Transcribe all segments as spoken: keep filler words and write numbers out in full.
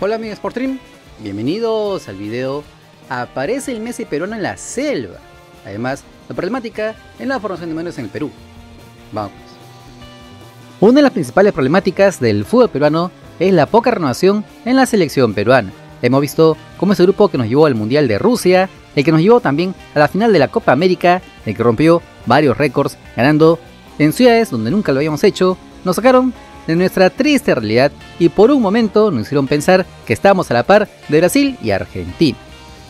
Hola amigos Sportstream, bienvenidos al video. Aparece el Messi peruano en la selva. Además, la problemática en la formación de manos en el Perú. Vamos. Una de las principales problemáticas del fútbol peruano es la poca renovación en la selección peruana. Hemos visto cómo ese grupo que nos llevó al Mundial de Rusia, el que nos llevó también a la final de la Copa América, el que rompió varios récords ganando en ciudades donde nunca lo habíamos hecho, nos sacaron de nuestra triste realidad y por un momento nos hicieron pensar que estábamos a la par de Brasil y Argentina.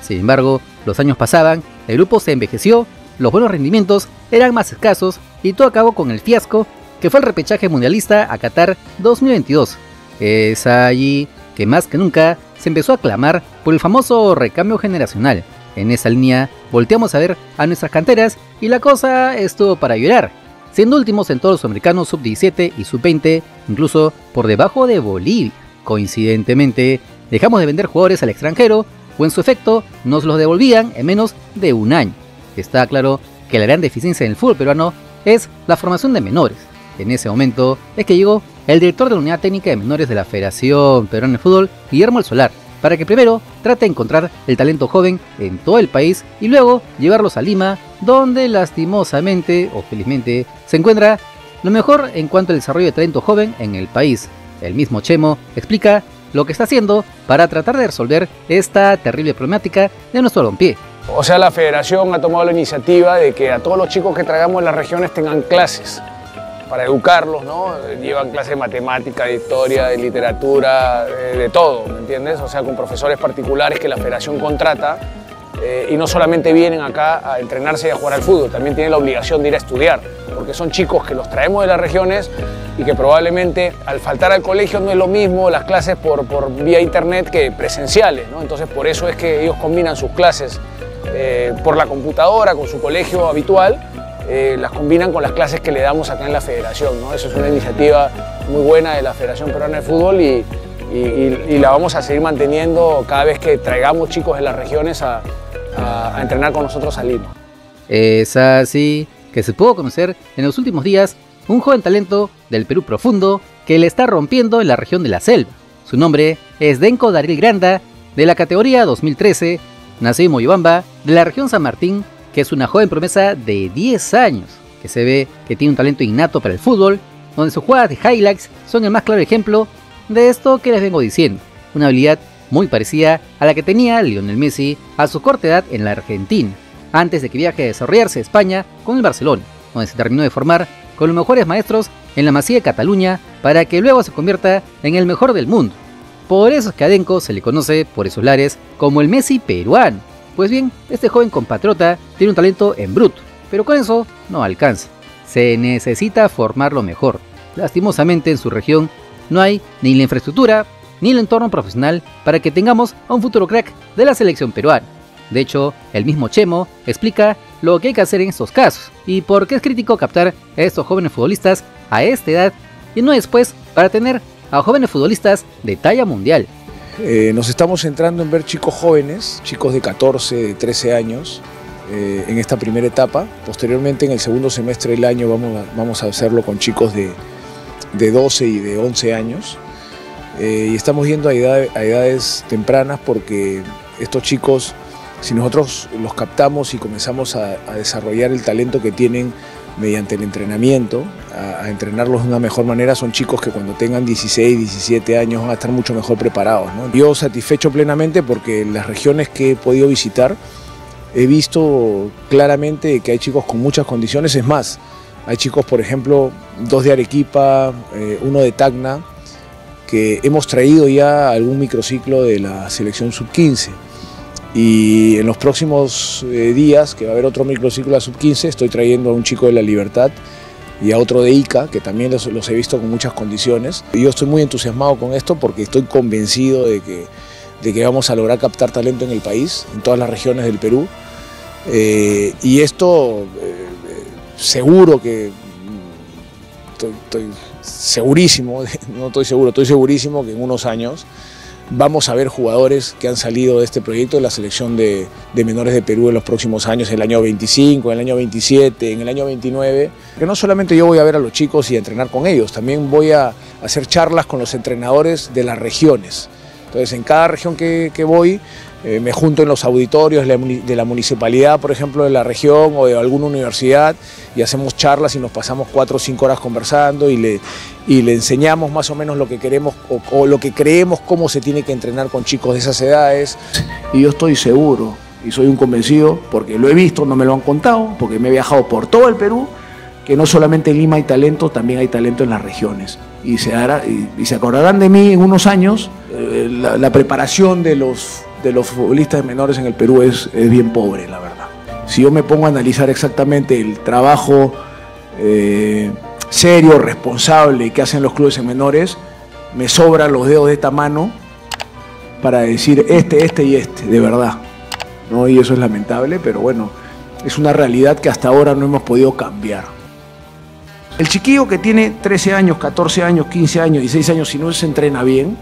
Sin embargo, los años pasaban, el grupo se envejeció, los buenos rendimientos eran más escasos y todo acabó con el fiasco que fue el repechaje mundialista a Qatar dos mil veintidós. Es allí que más que nunca se empezó a clamar por el famoso recambio generacional. En esa línea volteamos a ver a nuestras canteras y la cosa estuvo para llorar, siendo últimos en todos los americanos sub diecisiete y sub veinte, incluso por debajo de Bolivia. Coincidentemente, dejamos de vender jugadores al extranjero o en su efecto nos los devolvían en menos de un año. Está claro que la gran deficiencia en el fútbol peruano es la formación de menores. En ese momento es que llegó el director de la Unidad Técnica de Menores de la Federación Peruana de Fútbol, Guillermo del Solar, para que primero trate de encontrar el talento joven en todo el país y luego llevarlos a Lima, donde lastimosamente o felizmente se encuentra lo mejor en cuanto al desarrollo de talento joven en el país. El mismo CHEMO explica lo que está haciendo para tratar de resolver esta terrible problemática de nuestro balompié. O sea, la federación ha tomado la iniciativa de que a todos los chicos que traigamos en las regiones tengan clases para educarlos, ¿no? Llevan clases de matemática, de historia, de literatura, de, de todo, ¿me entiendes? O sea, con profesores particulares que la federación contrata eh, y no solamente vienen acá a entrenarse y a jugar al fútbol, también tienen la obligación de ir a estudiar, porque son chicos que los traemos de las regiones y que probablemente al faltar al colegio no es lo mismo las clases por, por vía internet que presenciales, ¿no? Entonces por eso es que ellos combinan sus clases eh, por la computadora con su colegio habitual. Eh, las combinan con las clases que le damos acá en la federación, ¿no? Eso es una iniciativa muy buena de la Federación Peruana de Fútbol y, y, y la vamos a seguir manteniendo cada vez que traigamos chicos de las regiones a, a, a entrenar con nosotros a Lima. Es así que se pudo conocer en los últimos días un joven talento del Perú profundo que le está rompiendo en la región de la selva. Su nombre es Denko Daryl Granda, de la categoría dos mil trece, nacido en Moyobamba, de la región San Martín, que es una joven promesa de diez años, que se ve que tiene un talento innato para el fútbol, donde sus jugadas de highlights son el más claro ejemplo de esto que les vengo diciendo, una habilidad muy parecida a la que tenía Lionel Messi a su corta edad en la Argentina, antes de que viaje a desarrollarse a España con el Barcelona, donde se terminó de formar con los mejores maestros en la Masía de Cataluña, para que luego se convierta en el mejor del mundo. Por eso es que a Denko se le conoce por esos lares como el Messi peruano. Pues bien, este joven compatriota tiene un talento en bruto, pero con eso no alcanza. Se necesita formarlo mejor. Lastimosamente en su región no hay ni la infraestructura ni el entorno profesional para que tengamos a un futuro crack de la selección peruana. De hecho, el mismo Chemo explica lo que hay que hacer en estos casos y por qué es crítico captar a estos jóvenes futbolistas a esta edad y no después para tener a jóvenes futbolistas de talla mundial. Eh, nos estamos centrando en ver chicos jóvenes, chicos de catorce, de trece años, eh, en esta primera etapa. Posteriormente, en el segundo semestre del año, vamos a, vamos a hacerlo con chicos de, de doce y de once años. Eh, y estamos yendo a, edad, a edades tempranas porque estos chicos, si nosotros los captamos y comenzamos a, a desarrollar el talento que tienen mediante el entrenamiento, a, a entrenarlos de una mejor manera, son chicos que cuando tengan dieciséis, diecisiete años van a estar mucho mejor preparados, ¿no? Yo satisfecho plenamente porque en las regiones que he podido visitar he visto claramente que hay chicos con muchas condiciones, es más, hay chicos, por ejemplo, dos de Arequipa, eh, uno de Tacna, que hemos traído ya algún microciclo de la selección sub quince. Y en los próximos eh, días, que va a haber otro microciclo de sub quince, estoy trayendo a un chico de La Libertad y a otro de Ica, que también los, los he visto con muchas condiciones. Y yo estoy muy entusiasmado con esto porque estoy convencido de que, de que vamos a lograr captar talento en el país, en todas las regiones del Perú. Eh, y esto eh, seguro que... Estoy, estoy segurísimo, no estoy seguro, estoy segurísimo que en unos años vamos a ver jugadores que han salido de este proyecto de la selección de, de menores de Perú en los próximos años, en el año veinticinco, en el año veintisiete, en el año veintinueve. Que no solamente yo voy a ver a los chicos y a entrenar con ellos, también voy a hacer charlas con los entrenadores de las regiones. Entonces, en cada región que, que voy, eh, me junto en los auditorios de la municipalidad, por ejemplo, de la región o de alguna universidad, y hacemos charlas y nos pasamos cuatro o cinco horas conversando y le, y le enseñamos más o menos lo que queremos o, o lo que creemos cómo se tiene que entrenar con chicos de esas edades. Y yo estoy seguro y soy un convencido, porque lo he visto, no me lo han contado, porque me he viajado por todo el Perú, que no solamente en Lima hay talento, también hay talento en las regiones. Y se, hará, y, y se acordarán de mí en unos años. Eh, la, la preparación de los, de los futbolistas menores en el Perú es, es bien pobre, la verdad. Si yo me pongo a analizar exactamente el trabajo eh, serio, responsable que hacen los clubes en menores, me sobran los dedos de esta mano para decir este, este y este, de verdad, ¿no? Y eso es lamentable, pero bueno, es una realidad que hasta ahora no hemos podido cambiar. El chiquillo que tiene trece años, catorce años, quince años, dieciséis años, si no se entrena bien,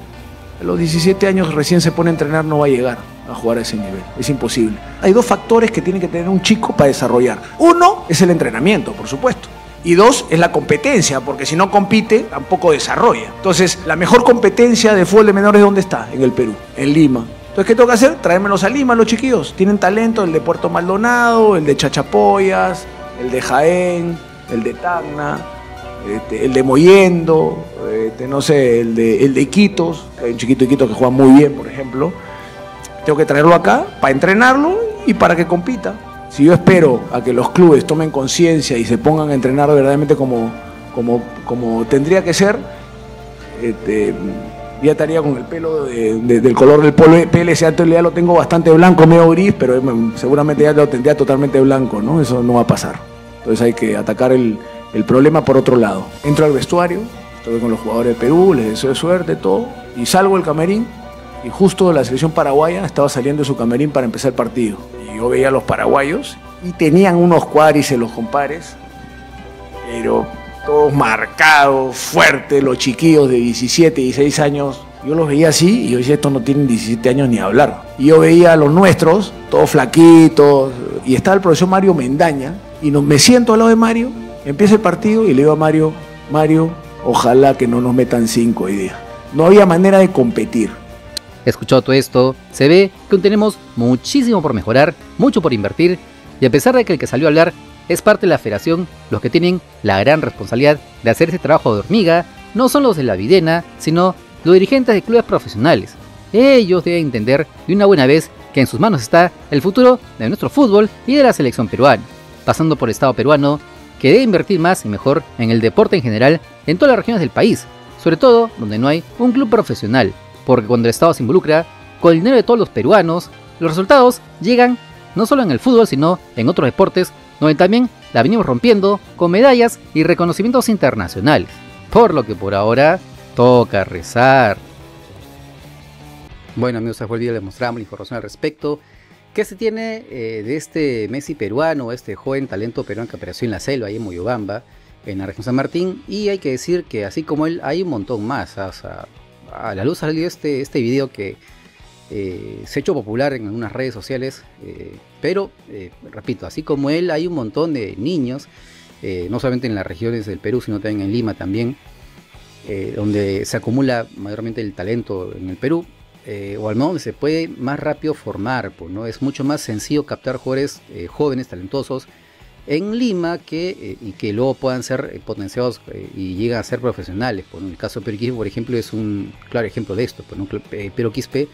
a los diecisiete años recién se pone a entrenar, no va a llegar a jugar a ese nivel. Es imposible. Hay dos factores que tiene que tener un chico para desarrollar. Uno es el entrenamiento, por supuesto. Y dos es la competencia, porque si no compite, tampoco desarrolla. Entonces, la mejor competencia de fútbol de menores, ¿dónde está? En el Perú, en Lima. Entonces, ¿qué tengo que hacer? Traérmelos a Lima, los chiquillos. Tienen talento, el de Puerto Maldonado, el de Chachapoyas, el de Jaén, el de Tacna, este, el de Mollendo, este, no sé, el de, el de Iquitos, hay un chiquito de Iquitos que juega muy bien, por ejemplo. Tengo que traerlo acá para entrenarlo y para que compita. Si yo espero a que los clubes tomen conciencia y se pongan a entrenar verdaderamente como, como, como tendría que ser, este, ya estaría con el pelo de, de, del color del pelo, ese alto ya lo tengo bastante blanco, medio gris, pero seguramente ya lo tendría totalmente blanco, ¿no? Eso no va a pasar. Entonces hay que atacar el, el problema por otro lado. Entro al vestuario, estoy con los jugadores de Perú, les deseo suerte, todo, y salgo del camerín, y justo la selección paraguaya estaba saliendo de su camerín para empezar el partido. Y yo veía a los paraguayos, y tenían unos cuádriceps los compares, pero todos marcados, fuertes, los chiquillos de diecisiete, dieciséis años. Yo los veía así, y yo decía, estos no tienen diecisiete años ni hablar. Y yo veía a los nuestros, todos flaquitos, y estaba el profesor Mario Mendaña, y no, me siento al lado de Mario, empieza el partido y le digo a Mario, Mario, ojalá que no nos metan cinco hoy día. No había manera de competir. Escuchado todo esto, se ve que aún tenemos muchísimo por mejorar, mucho por invertir, y a pesar de que el que salió a hablar es parte de la federación, los que tienen la gran responsabilidad de hacer ese trabajo de hormiga no son los de la Videna, sino los dirigentes de clubes profesionales. Ellos deben entender de una buena vez que en sus manos está el futuro de nuestro fútbol y de la selección peruana. Pasando por el Estado peruano, que debe invertir más y mejor en el deporte en general en todas las regiones del país, sobre todo donde no hay un club profesional, porque cuando el Estado se involucra, con el dinero de todos los peruanos, los resultados llegan no solo en el fútbol, sino en otros deportes, donde también la venimos rompiendo con medallas y reconocimientos internacionales, por lo que por ahora toca rezar. Bueno amigos, hasta el día les mostramos la información al respecto. ¿Qué se tiene eh, de este Messi peruano, este joven talento peruano que apareció en la selva, ahí en Moyobamba, en la región San Martín? Y hay que decir que así como él, hay un montón más. O sea, a la luz salió este, este video que eh, se ha hecho popular en algunas redes sociales, eh, pero, eh, repito, así como él, hay un montón de niños, eh, no solamente en las regiones del Perú, sino también en Lima también, eh, donde se acumula mayormente el talento en el Perú. Eh, o al menos se puede más rápido formar, pues, ¿no? Es mucho más sencillo captar jugadores eh, jóvenes, talentosos en Lima que, eh, y que luego puedan ser eh, potenciados eh, y llegan a ser profesionales, pues, ¿no? El caso de Piero Quispe, por ejemplo, es un claro ejemplo de esto, pues, ¿no? eh, Piero Quispe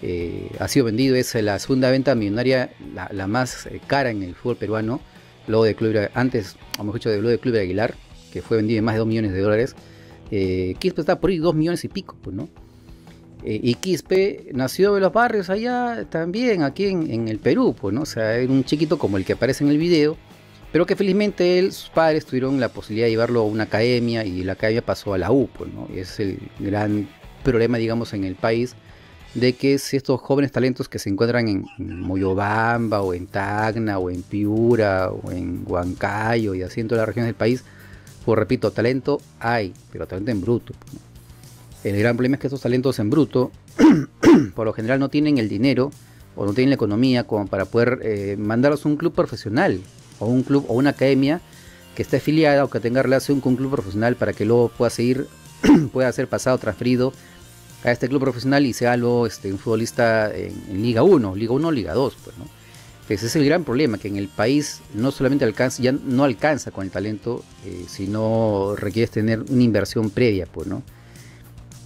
eh, ha sido vendido, es la segunda venta millonaria, la, la más eh, cara en el fútbol peruano, luego de Club, antes, o mejor dicho, de luego de Club de Aguilar, que fue vendido en más de dos millones de dólares. eh, Quispe está por ahí dos millones y pico, pues, ¿no? Y Quispe nació de los barrios allá también, aquí en, en el Perú, pues, ¿no? O sea, era un chiquito como el que aparece en el video, pero que felizmente él, sus padres tuvieron la posibilidad de llevarlo a una academia y la academia pasó a la U, pues, ¿no? Y ese es el gran problema, digamos, en el país, de que si estos jóvenes talentos que se encuentran en Moyobamba, o en Tacna, o en Piura, o en Huancayo, y así en todas las regiones del país, pues repito, talento hay, pero talento en bruto, pues, ¿no? El gran problema es que estos talentos en bruto, por lo general no tienen el dinero o no tienen la economía como para poder eh, mandarlos a un club profesional o un club o una academia que esté afiliada o que tenga relación con un club profesional para que luego pueda seguir, pueda ser pasado, transferido a este club profesional y sea algo, este, un futbolista en, en Liga uno, Liga uno o Liga dos, pues, ¿no? Entonces, ese es el gran problema, que en el país no solamente alcanza, ya no alcanza con el talento, eh, sino requieres tener una inversión previa, pues, ¿no?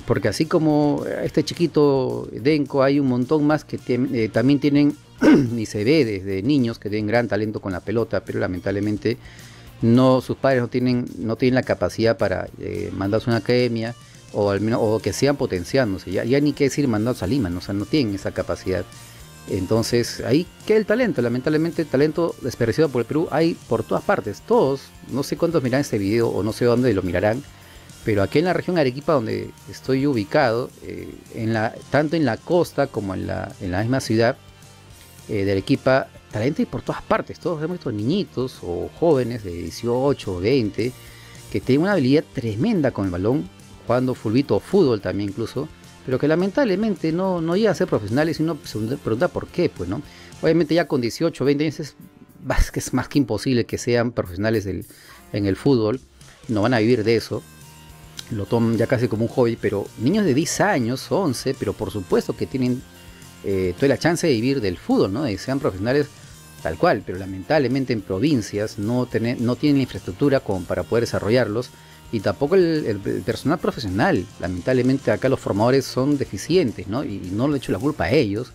Porque así como este chiquito Denko, hay un montón más que eh, también tienen, y se ve desde niños, que tienen gran talento con la pelota, pero lamentablemente no, sus padres no tienen, no tienen la capacidad para eh, mandarse a una academia, o al menos, o que sigan potenciándose, ya, ya ni qué decir mandarse a Lima, ¿no? O sea, no tienen esa capacidad. Entonces, ahí queda el talento, lamentablemente el talento desperdiciado por el Perú hay por todas partes, todos, no sé cuántos mirarán este video o no sé dónde lo mirarán. Pero aquí en la región Arequipa, donde estoy ubicado, eh, en la, tanto en la costa como en la, en la misma ciudad eh, de Arequipa, talento hay por todas partes. Todos hemos visto niñitos o jóvenes de dieciocho, veinte, que tienen una habilidad tremenda con el balón, jugando fulbito o fútbol también incluso, pero que lamentablemente no, no llegan a ser profesionales y uno se pregunta por qué, pues, ¿no? Obviamente ya con dieciocho, veinte años es más que, es más que imposible que sean profesionales del, en el fútbol, no van a vivir de eso. Lo toman ya casi como un hobby, pero niños de diez años, once, pero por supuesto que tienen eh, toda la chance de vivir del fútbol, ¿no? De que sean profesionales tal cual, pero lamentablemente en provincias no, tener, no tienen la infraestructura como para poder desarrollarlos, y tampoco el, el, el personal profesional. Lamentablemente acá los formadores son deficientes, ¿no? Y, y no le echo la culpa a ellos,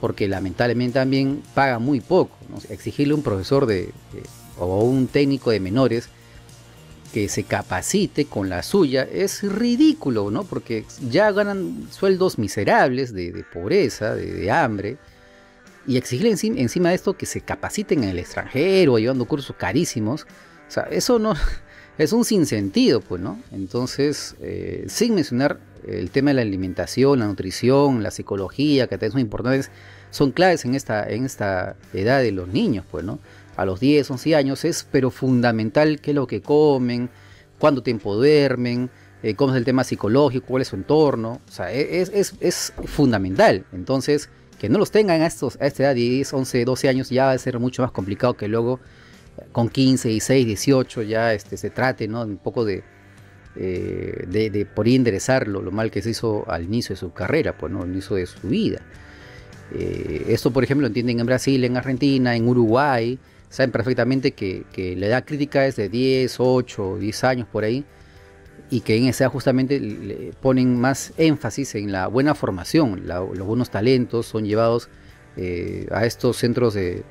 porque lamentablemente también pagan muy poco, ¿no? Exigirle a un profesor de, de, o un técnico de menores que se capacite con la suya es ridículo, ¿no? Porque ya ganan sueldos miserables de, de pobreza, de, de hambre, y exigir encima, encima de esto que se capaciten en el extranjero, llevando cursos carísimos, o sea, eso no es un sinsentido, pues, ¿no? Entonces, eh, sin mencionar el tema de la alimentación, la nutrición, la psicología, que también son importantes, son claves en esta, en esta edad de los niños, pues, ¿no? A los diez, once años es pero fundamental qué es lo que comen, cuánto tiempo duermen, eh, cómo es el tema psicológico, cuál es su entorno. O sea, es, es, es fundamental. Entonces, que no los tengan a, estos, a esta edad de diez, once, doce años ya va a ser mucho más complicado que luego con quince, dieciséis, dieciocho ya este, se trate, ¿no? Un poco de, eh, de, de por ahí enderezarlo, lo mal que se hizo al inicio de su carrera, pues, ¿no? Al inicio de su vida. Eh, esto, por ejemplo, lo entienden en Brasil, en Argentina, en Uruguay. Saben perfectamente que, que la edad crítica es de diez, ocho, diez años por ahí, y que en esa edad justamente le ponen más énfasis en la buena formación. La, los buenos talentos son llevados eh, a estos centros de,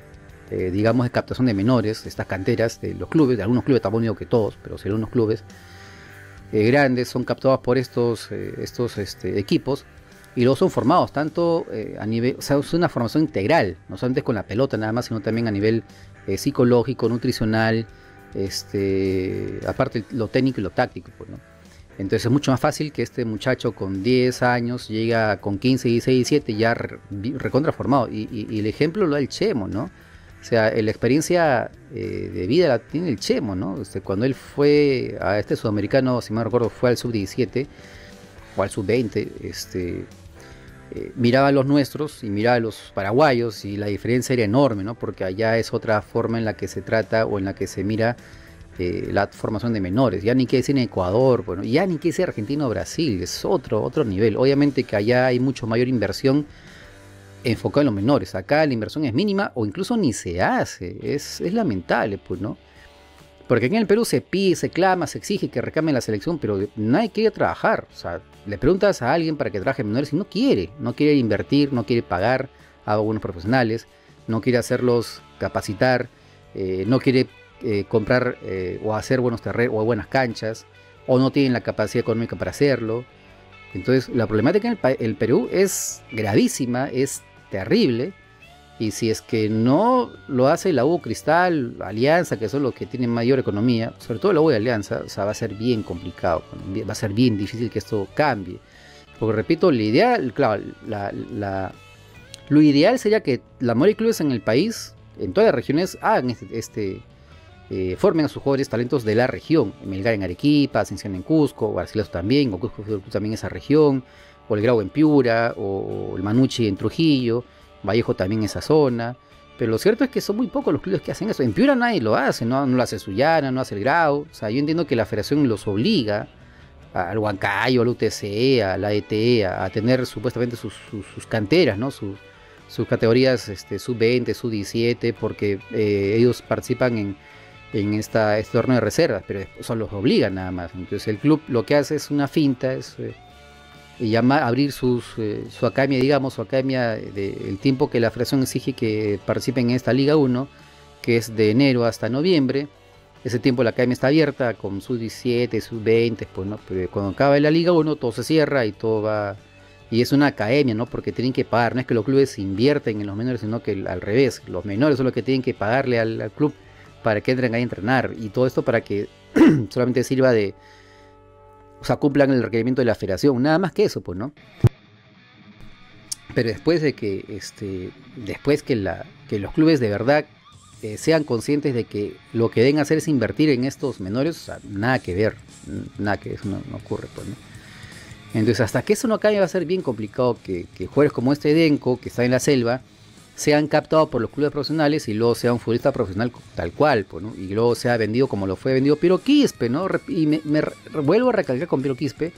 eh, digamos, de captación de menores, estas canteras de los clubes, de algunos clubes, tampoco digo que todos, pero sí algunos clubes eh, grandes son captados por estos, eh, estos este, equipos. Y luego son formados tanto eh, a nivel, o sea, es una formación integral, no solamente con la pelota nada más, sino también a nivel eh, psicológico, nutricional, este, aparte lo técnico y lo táctico, pues, ¿no? Entonces es mucho más fácil que este muchacho con diez años llega con quince, dieciséis, diecisiete ya recontraformado. Y, y, y el ejemplo lo da el Chemo, ¿no? O sea, la experiencia eh, de vida la tiene el Chemo, ¿no? Este, cuando él fue a este sudamericano, si mal recuerdo, fue al sub diecisiete o al sub veinte, este... Eh, miraba a los nuestros y miraba a los paraguayos y la diferencia era enorme, ¿no? Porque allá es otra forma en la que se trata o en la que se mira eh, la formación de menores. Ya ni que decir en Ecuador, bueno, ya ni que decir Argentina o Brasil, es otro, otro nivel. Obviamente que allá hay mucho mayor inversión enfocada en los menores. Acá la inversión es mínima o incluso ni se hace. Es, es lamentable, pues, ¿no? Porque aquí en el Perú se pide, se clama, se exige que recambien la selección, pero nadie quiere trabajar. O sea, le preguntas a alguien para que trabaje menores y no quiere. No quiere invertir, no quiere pagar a buenos profesionales, no quiere hacerlos capacitar, eh, no quiere eh, comprar eh, o hacer buenos terrenos o buenas canchas, o no tienen la capacidad económica para hacerlo. Entonces, la problemática en el, el Perú es gravísima, es terrible. Y si es que no lo hace la U, Cristal, Alianza, que son los que tienen mayor economía, sobre todo la U y Alianza, o sea, va a ser bien complicado, va a ser bien difícil que esto cambie. Porque repito, la idea, claro, la, la, lo ideal sería que la mayoría de clubes en el país, en todas las regiones, hagan este, este eh, formen a sus jóvenes talentos de la región. Melgar en Arequipa, Ascensión en Cusco, Garcilaso también, o Cusco también esa región, o el Grau en Piura, o, o el Manucci en Trujillo, Vallejo también esa zona, pero lo cierto es que son muy pocos los clubes que hacen eso. En Piura nadie lo hace, no, no lo hace Sullana, no hace el Grau. O sea, yo entiendo que la federación los obliga al Huancayo, al U T C, a la E T, a, a tener supuestamente sus, sus, sus canteras, ¿no? Sus, sus categorías este, sub veinte, sub diecisiete, porque eh, ellos participan en, en esta, este torneo de reservas, pero eso los obligan nada más. Entonces el club lo que hace es una finta, es eh, llama, abrir sus, eh, su academia, digamos, su academia de, el tiempo que la federación exige que participen en esta Liga uno, que es de enero hasta noviembre. Ese tiempo la academia está abierta con sub diecisiete, sub veinte, pues, ¿no? Pero cuando acaba la Liga uno todo se cierra y todo va... Y es una academia, ¿no? Porque tienen que pagar. No es que los clubes invierten en los menores, sino que al revés. Los menores son los que tienen que pagarle al, al club para que entren ahí a entrenar. Y todo esto para que solamente sirva de... O sea, cumplan el requerimiento de la federación. Nada más que eso, pues, ¿no? Pero después de que... este, después que, la, que los clubes de verdad eh, sean conscientes de que lo que deben hacer es invertir en estos menores, o sea, nada que ver. Nada que ver, eso no, no ocurre, pues, ¿no? Entonces, hasta que eso no caiga va a ser bien complicado que, que jugadores como este Denko, que está en la selva, sean captados por los clubes profesionales y luego sea un futbolista profesional tal cual, pues, ¿no? Y luego sea vendido como lo fue vendido Piero Quispe, ¿no? Y me, me vuelvo a recalcar con Piero Quispe,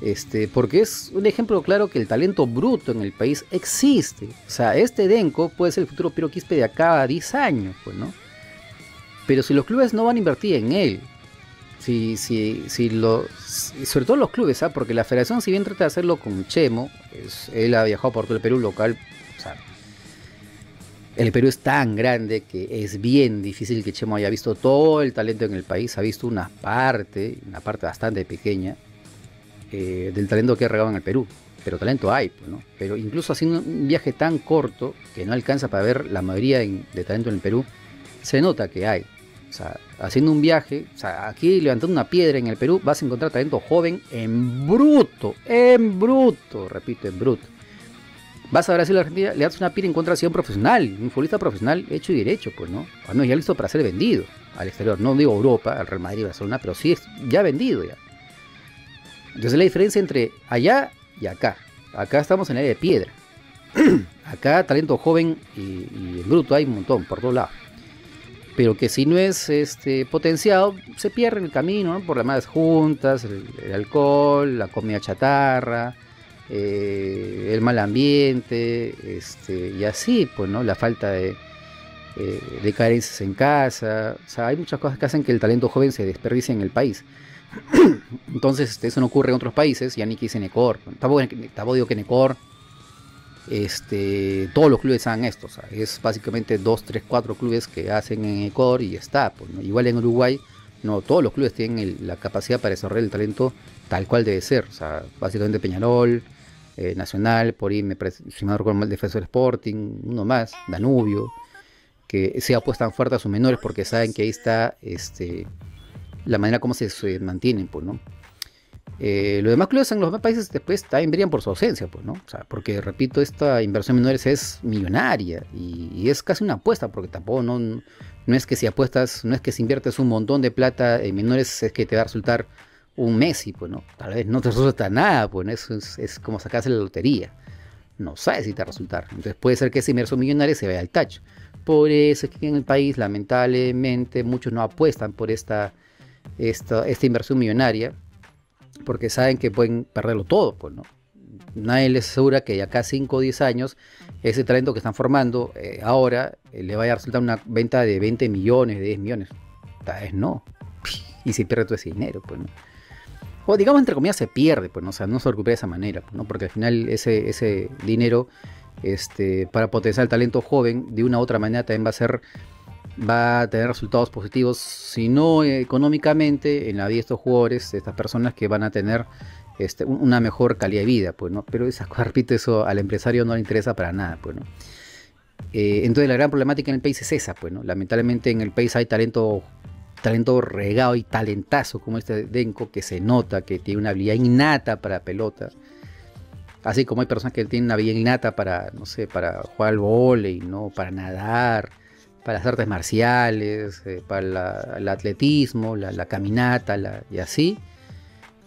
este, porque es un ejemplo claro que el talento bruto en el país existe. O sea, este Denko puede ser el futuro Piero Quispe de acá a diez años, pues, ¿no? Pero si los clubes no van a invertir en él, Sí, sí, sí, lo, sobre todo los clubes, ¿ah? Porque la federación, si bien trata de hacerlo con CHEMO, es, él ha viajado por todo el Perú local, o sea, el Perú es tan grande que es bien difícil que CHEMO haya visto todo el talento en el país, ha visto una parte, una parte bastante pequeña eh, del talento que ha regado en el Perú, pero talento hay, ¿no? Pero incluso haciendo un viaje tan corto que no alcanza para ver la mayoría en, de talento en el Perú, se nota que hay. O sea, haciendo un viaje, o sea, aquí levantando una piedra en el Perú, vas a encontrar talento joven en bruto, en bruto, repito, en bruto. Vas a Brasil, Argentina, le das una piedra en contra de un profesional, un futbolista profesional hecho y derecho, pues, ¿no? O no, ya listo para ser vendido al exterior, no digo Europa, al Real Madrid, Barcelona, pero sí es ya vendido ya. Entonces la diferencia entre allá y acá, acá estamos en la área de piedra, acá talento joven y, y en bruto hay un montón por todos lados. Pero que si no es este, potenciado, se pierde en el camino, ¿no? Por las malas juntas, el, el alcohol, la comida chatarra, eh, el mal ambiente, este, y así, pues, ¿no? La falta de, eh, de carencias en casa. O sea, hay muchas cosas que hacen que el talento joven se desperdicie en el país. Entonces, este, eso no ocurre en otros países, ya ni que hice Necor, tampoco, tampoco digo que Necor... Este, todos los clubes hagan esto, o sea, es básicamente dos, tres, cuatro clubes que hacen en Ecuador y está, pues, ¿no? Igual en Uruguay, no todos los clubes tienen el, la capacidad para desarrollar el talento tal cual debe ser, o sea, básicamente Peñarol, eh, Nacional, por ahí me si me recuerdo mal, Defensor Sporting, uno más, Danubio, que se apuestan fuerte a sus menores porque saben que ahí está este, la manera como se, se mantienen, pues, ¿no? Eh, los demás clubes en los demás países después también verían por su ausencia, pues, ¿no? O sea, porque, repito, esta inversión en menores es millonaria y, y es casi una apuesta, porque tampoco no, no es que si apuestas, no es que si inviertes un montón de plata en menores es que te va a resultar un Messi, pues, ¿no? Tal vez no te resulta nada, pues, ¿no? Eso es, es como sacarse la lotería, no sabes si te va a resultar. Entonces puede ser que esa inversión millonaria se vaya al tacho. Por eso es que en el país, lamentablemente, muchos no apuestan por esta, esta, esta inversión millonaria, porque saben que pueden perderlo todo, pues, ¿no? Nadie les asegura que de acá cinco o diez años ese talento que están formando eh, ahora eh, le vaya a resultar una venta de veinte millones, de diez millones. Tal vez no. Y se pierde todo ese dinero, pues, ¿no? O digamos, entre comillas, se pierde, pues, ¿no? O sea, no se recupera de esa manera, pues, ¿no? Porque al final ese, ese dinero este, para potenciar el talento joven de una u otra manera también va a ser... va a tener resultados positivos, si no económicamente, en la vida de estos jugadores, de estas personas que van a tener este, una mejor calidad de vida, pues, ¿no? Pero esas cosas, repito, eso al empresario no le interesa para nada, pues, ¿no? Eh, entonces la gran problemática en el país es esa, pues, ¿no? Lamentablemente en el país hay talento, talento regado y talentazo como este Denko, que se nota que tiene una habilidad innata para pelota. Así como hay personas que tienen una habilidad innata para, no sé, para jugar al vóley, ¿no? Para nadar, para las artes marciales, eh, para la, el atletismo, la, la caminata, la, y así.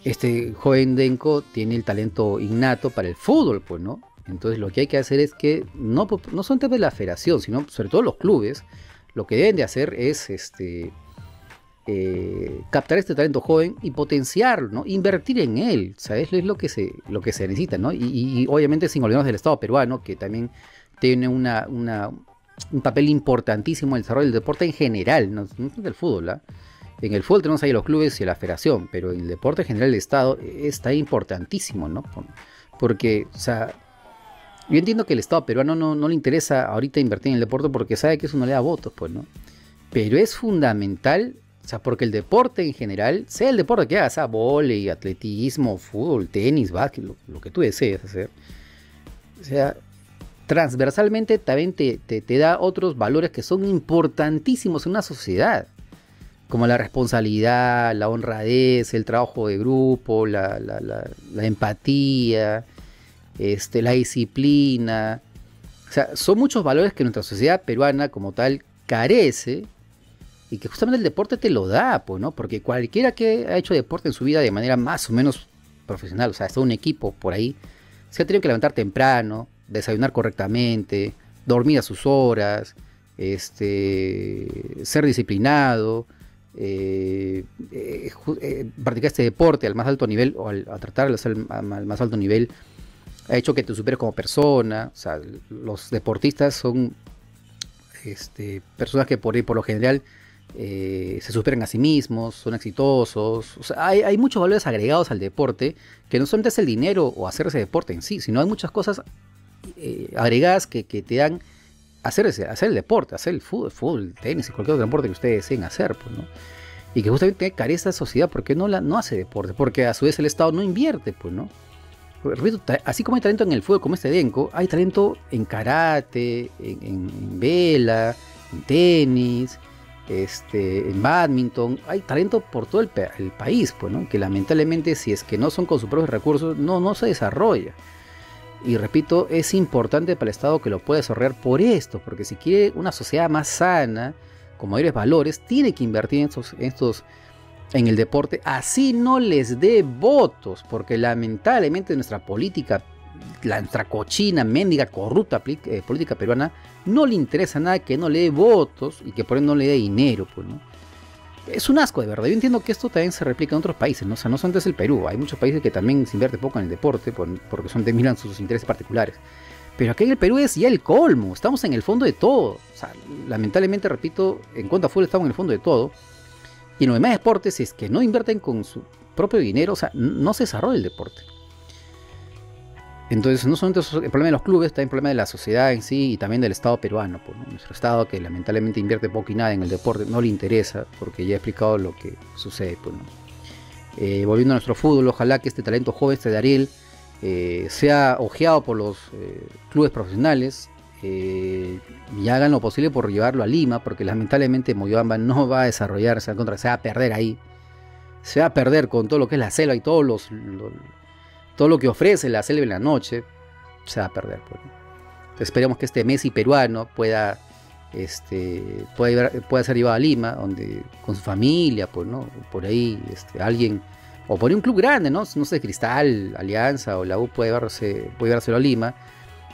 Este joven Denko tiene el talento innato para el fútbol, pues, ¿no? Entonces lo que hay que hacer es que, no, no solamente la federación, sino sobre todo los clubes, lo que deben de hacer es este, eh, captar este talento joven y potenciarlo, ¿no? Invertir en él, ¿sabes? Es lo que se, lo que se necesita, ¿no? Y, y, y obviamente sin olvidarnos del Estado peruano, que también tiene una, una, un papel importantísimo en el desarrollo del deporte en general, no, no del fútbol, ¿ah? ¿eh? En el fútbol tenemos ahí los clubes y la federación, pero en el deporte en general el Estado está importantísimo, ¿no? Porque, o sea, yo entiendo que el Estado peruano no, no le interesa ahorita invertir en el deporte porque sabe que eso no le da votos, pues, ¿no? Pero es fundamental, o sea, porque el deporte en general, sea el deporte que hagas, sea vóley, atletismo, fútbol, tenis, básquet, lo, lo que tú desees hacer, o sea, transversalmente también te, te, te da otros valores que son importantísimos en una sociedad, como la responsabilidad, la honradez, el trabajo de grupo, la, la, la, la empatía, este, la disciplina. O sea, son muchos valores que nuestra sociedad peruana como tal carece y que justamente el deporte te lo da, pues, ¿no? Porque cualquiera que ha hecho deporte en su vida de manera más o menos profesional, o sea, está un equipo por ahí, se ha tenido que levantar temprano, desayunar correctamente, dormir a sus horas, este, ser disciplinado, Eh, eh, eh, practicar este deporte al más alto nivel o al, a tratarlo al, al más alto nivel ha hecho que te superes como persona. O sea, los deportistas son este, personas que por, por lo general eh, se superan a sí mismos, son exitosos. O sea, hay, hay muchos valores agregados al deporte que no solamente es el dinero o hacer ese deporte en sí, sino hay muchas cosas eh, agregadas que, que te dan Hacer, ese, hacer el deporte, hacer el fútbol, fútbol, tenis, cualquier otro deporte que ustedes deseen hacer, pues, ¿no? Y que justamente carece la sociedad porque no, la, no hace deporte, porque a su vez el Estado no invierte, pues, ¿no? Así como hay talento en el fútbol, como este Denko, hay talento en karate, en, en, en vela, en tenis, este, en badminton, hay talento por todo el, el país, pues, ¿no? Que lamentablemente, si es que no son con sus propios recursos, no, no se desarrolla. Y repito, es importante para el Estado que lo pueda desarrollar por esto, porque si quiere una sociedad más sana, con mayores valores, tiene que invertir en, estos, en, estos, en el deporte, así no les dé votos, porque lamentablemente nuestra política, la, nuestra cochina, mendiga, corrupta eh, política peruana, no le interesa nada que no le dé votos y que por él no le dé dinero, pues, ¿no? Es un asco, de verdad. Yo entiendo que esto también se replica en otros países, ¿no? O sea, no solamente es el Perú. Hay muchos países que también se invierte poco en el deporte porque son, miran sus intereses particulares. Pero aquí en el Perú es ya el colmo. Estamos en el fondo de todo. O sea, lamentablemente, repito, en cuanto a fútbol estamos en el fondo de todo. Y en los demás deportes, si es que no invierten con su propio dinero, o sea, no se desarrolla el deporte. Entonces, no solamente el problema de los clubes, también el problema de la sociedad en sí y también del Estado peruano, pues, ¿no? Nuestro Estado, que lamentablemente invierte poco y nada en el deporte, no le interesa, porque ya he explicado lo que sucede, pues, ¿no? Eh, volviendo a nuestro fútbol, ojalá que este talento joven, este Daryl, eh, sea ojeado por los eh, clubes profesionales eh, y hagan lo posible por llevarlo a Lima, porque lamentablemente Moyobamba no va a desarrollarse, al contrario, se va a perder ahí. Se va a perder con todo lo que es la selva y todos los... los todo lo que ofrece la selva en la noche se va a perder. Pues. Esperemos que este Messi peruano pueda, este, pueda, llevar, pueda ser llevado a Lima, donde con su familia, pues, ¿no? Por ahí este, alguien, o por ahí un club grande, ¿no? No sé, Cristal, Alianza o la U puede, llevarse, puede llevárselo a Lima,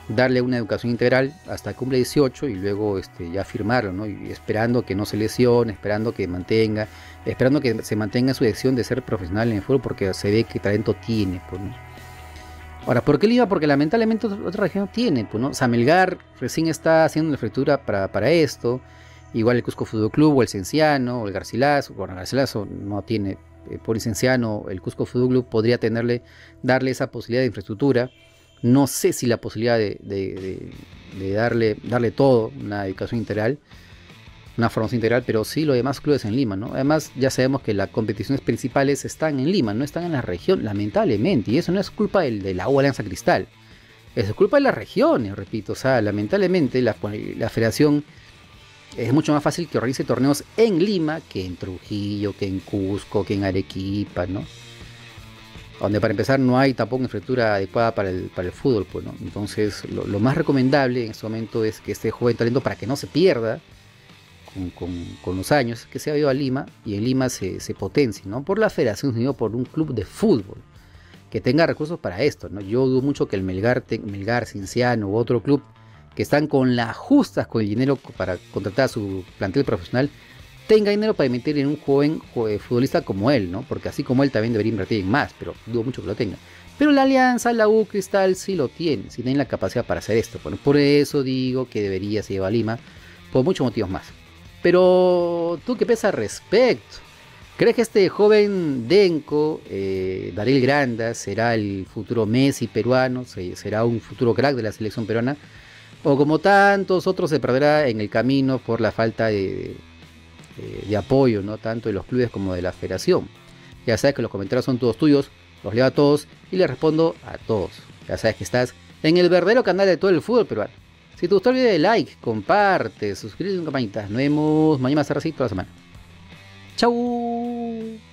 darle una educación integral hasta que cumple dieciocho y luego este, ya firmarlo, ¿no? Y esperando que no se lesione, esperando que mantenga, esperando que se mantenga su decisión de ser profesional en el fútbol porque se ve que talento tiene, pues, ¿no? Ahora, ¿por qué Lima? Porque lamentablemente otra región tiene, pues, ¿no? O sea, Melgar recién está haciendo la fractura para, para esto. Igual el Cusco Fútbol Club o el Cienciano o el Garcilaso. Bueno, el Garcilaso no tiene, eh, por el Cienciano, el Cusco Fútbol Club podría tenerle, darle esa posibilidad de infraestructura. No sé si la posibilidad de, de, de, de darle, darle todo, una educación integral, una formación integral, pero sí los demás clubes en Lima, ¿no? Además, ya sabemos que las competiciones principales están en Lima, no están en la región, lamentablemente, y eso no es culpa del, de la U Alianza Cristal, eso es culpa de las regiones, repito, o sea, lamentablemente la, la federación es mucho más fácil que organice torneos en Lima que en Trujillo, que en Cusco, que en Arequipa, ¿no? Donde para empezar no hay tampoco infraestructura adecuada para el, para el fútbol, pues, ¿no? Entonces, lo, lo más recomendable en este momento es que este joven talento, para que no se pierda con, con, con los años, que se ha ido a Lima y en Lima se, se potencie, ¿no? Por la federación, sino por un club de fútbol que tenga recursos para esto, ¿no? Yo dudo mucho que el Melgar, Melgar, Cienciano u otro club que están con las justas, con el dinero para contratar a su plantel profesional, tenga dinero para invertir en un joven futbolista como él, ¿no? Porque así como él también debería invertir en más, pero dudo mucho que lo tenga. Pero la Alianza, la U, Cristal sí lo tienen, sí tienen la capacidad para hacer esto. Bueno, por eso digo que debería se llevar a Lima, por muchos motivos más. Pero, ¿tú qué piensas al respecto? ¿Crees que este joven Denko, eh, Daryl Granda, será el futuro Messi peruano? ¿Será un futuro crack de la selección peruana? ¿O como tantos otros se perderá en el camino por la falta de, de, de apoyo, ¿no? Tanto de los clubes como de la federación? Ya sabes que los comentarios son todos tuyos, los leo a todos y les respondo a todos. Ya sabes que estás en el verdadero canal de todo el fútbol peruano. Si te gustó el video, de like, comparte, suscríbete y campanita. Nos vemos mañana más tardecito, toda la semana. ¡Chau!